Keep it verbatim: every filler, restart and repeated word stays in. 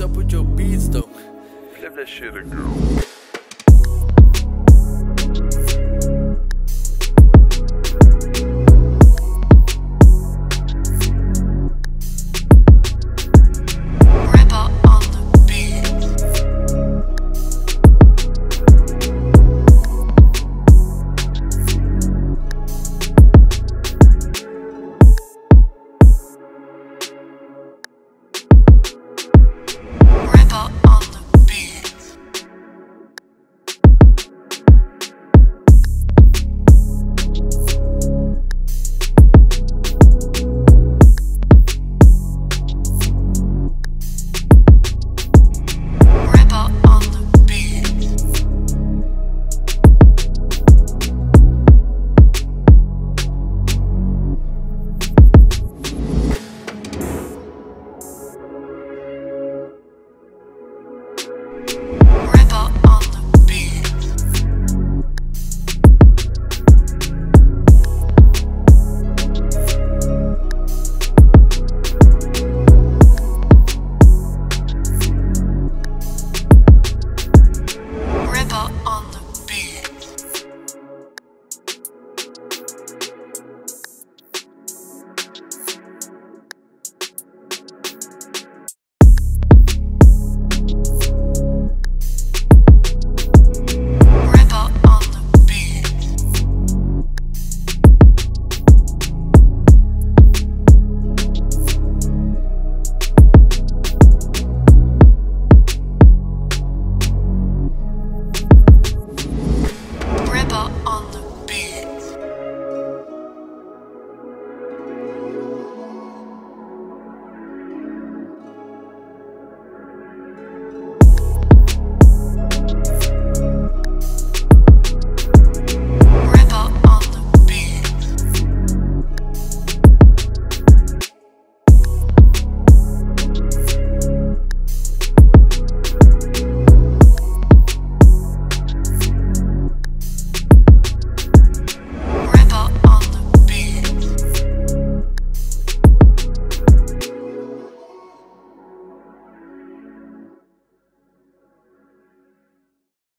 up with your beats though? Flip that shit, girl.